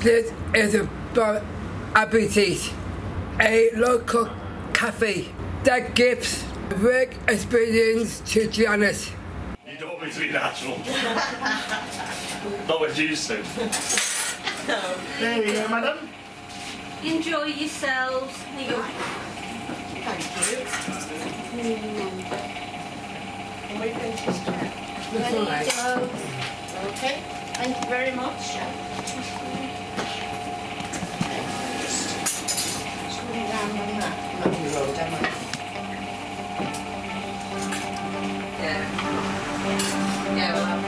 This is a Bon Appetit, a local cafe that gives a work experience to Janet. You'd always be natural. Not what you said. No. There you go, madam. Enjoy yourselves. There you go. Thank you. There you go. Okay. Thank you very much. Just coming down on that lovely road, am I? Yeah. Yeah, we'll have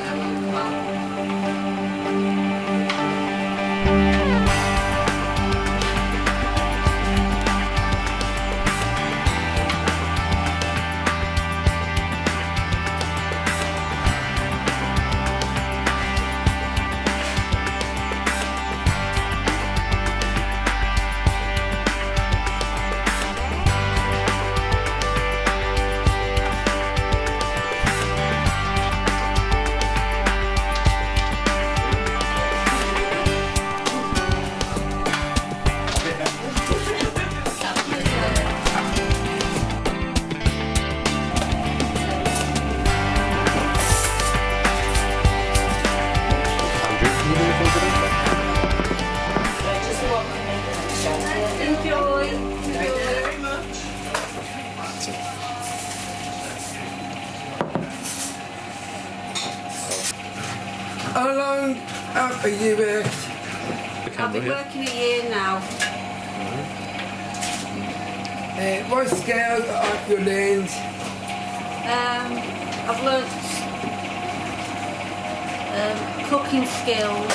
How long have you worked? I've been working a year now. Right. What skills have you learned? I've learnt cooking skills,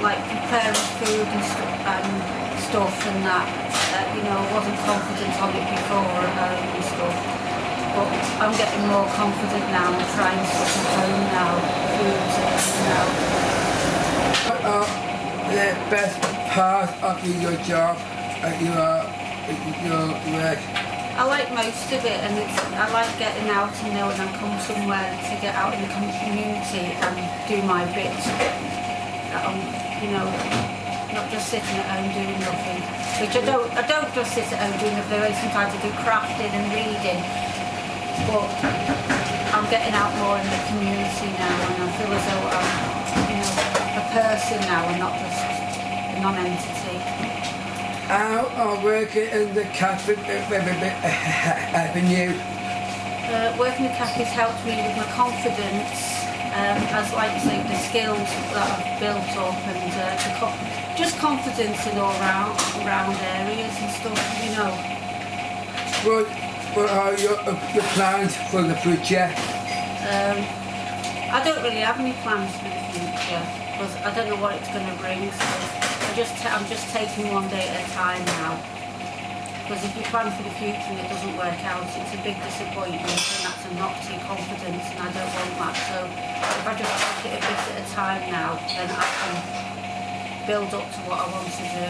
like preparing food and stuff and that. You know, I wasn't confident on it before and stuff. But I'm getting more confident now and trying stuff at home now. What are the best part of your job and your work? I like most of it, and I like getting out and knowing I come somewhere to get out in the community and do my bit. You know, not just sitting at home doing nothing. Which I don't just sit at home doing nothing. I sometimes do crafting and reading, but I'm getting out more in the community now, and I feel as though I'm, you know, a person now and not just a non-entity. How are working in the cafe helping you? Working in the cafe has helped me with my confidence, as like I say, the skills that I've built up, and just confidence in all round areas and stuff, you know. What are your plans for the future? I don't really have any plans for the future because I don't know what it's going to bring. So I'm just taking one day at a time now. Because if you plan for the future and it doesn't work out, it's a big disappointment, and that's a knock to your confidence, and I don't want that. So if I just take it a bit at a time now, then I can build up to what I want to do.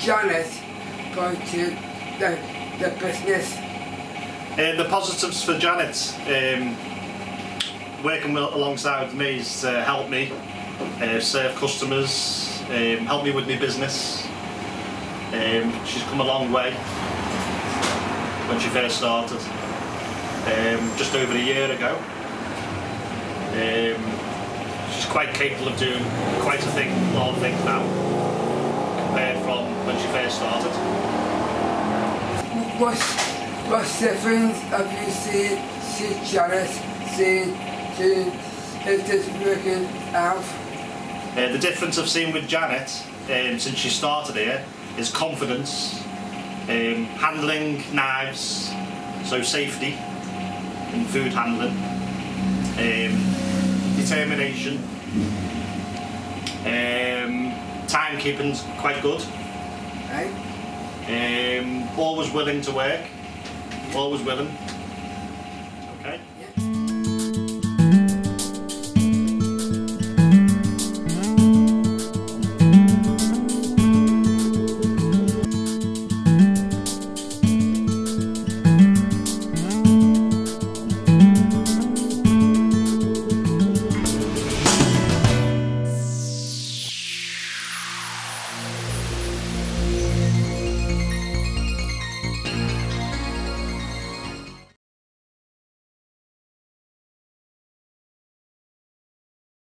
Janet going to the business? The positives for Janet working alongside me has helped me serve customers, helped me with my business. She's come a long way when she first started, just over a year ago. She's quite capable of doing quite a thing, a lot of things now, from when she first started. What difference have you seen Janet working out? The difference I've seen with Janet since she started here is confidence, handling knives, so safety in food handling, determination, timekeeping's quite good. Right. Always willing to work. Always willing.